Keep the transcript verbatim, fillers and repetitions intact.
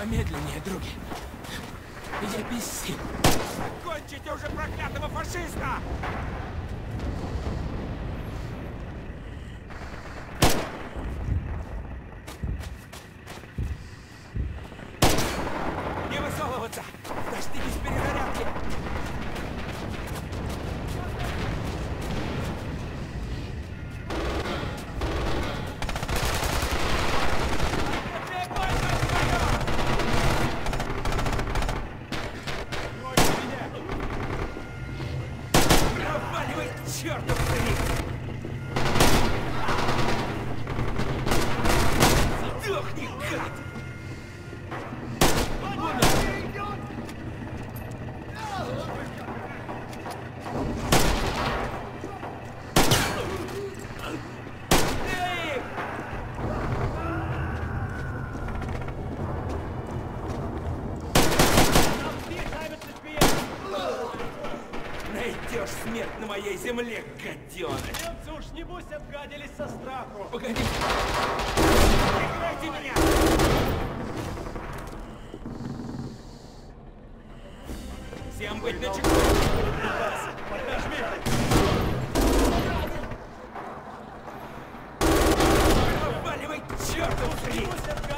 Помедленнее, други. Я без сил. Кончите уже проклятого фашиста! Земле, гаденыш! Немцы уж небось обгадились со страху! Погоди! Прекратите меня! Всем быть начеку! Подожми! Проваливай, чертов хрень!